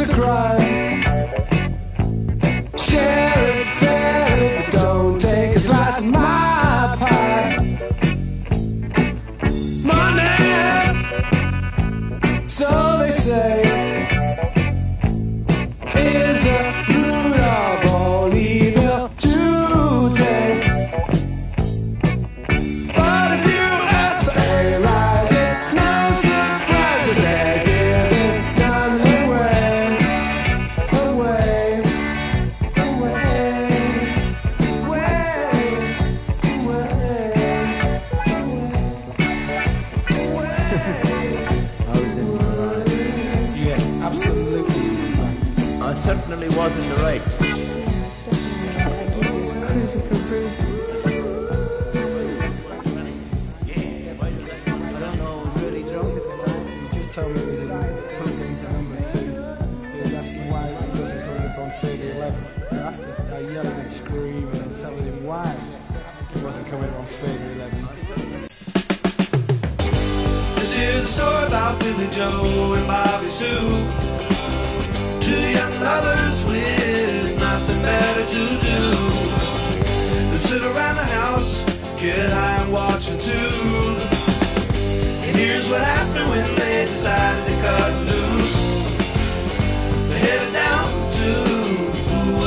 it's a crime. Share it fairly, don't take a slice of my pie. Money, so they say, is the root of all evil today. But if you ask for a rise, it's no surprise that they're giving none away. I was in the right. Yes, absolutely. I certainly was in the right. Yes, definitely. I guess he was cruising for bruising. Yeah, I don't know, I was really drunk at the time. He just told me it was in Hungry's number 2. He was asking why he wasn't coming up on 30/11. So after I yelled and screamed and telling him why he wasn't coming up on 30/11. This is a story about Billy Joe and Bobby Sue. Two young lovers with nothing better to do than sit around the house, get high and watch the tube. And here's what happened when they decided to cut loose. They headed down to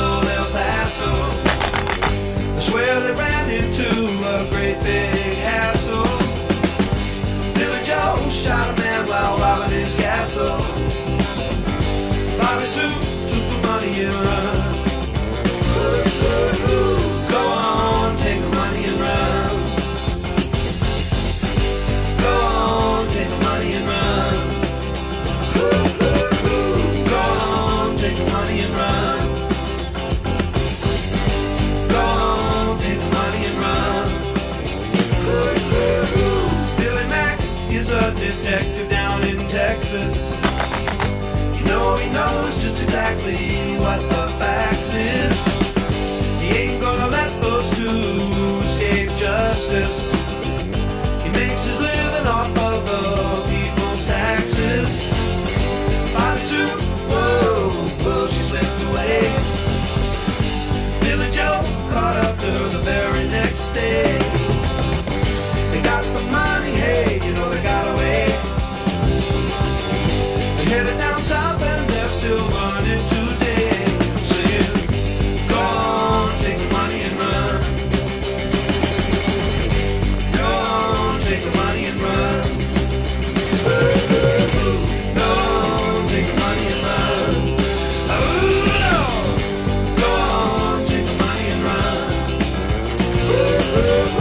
old El Paso. I swear they ran into a great big hassle. Billy Joe shot a man while robbing his castle. Bobby Sue took the money and run. Go on, take the money and run. Go on, take the money and run. Go on, take the money and run. Go on, take the money and run. Billy Mack is a detective down in Texas. No, he knows just exactly what the facts is. He ain't gonna let those two escape justice. He makes his living off of the people's taxes. Bobby Sue, whoa, whoa, she slipped away. Billy Joe caught up to her the very next day. They got the money, hey, you know they got away. They headed down south, still running today, saying, go on, take the money and run. Go on, take the money and run. Go on, take the money and run. Go on, take the money and run.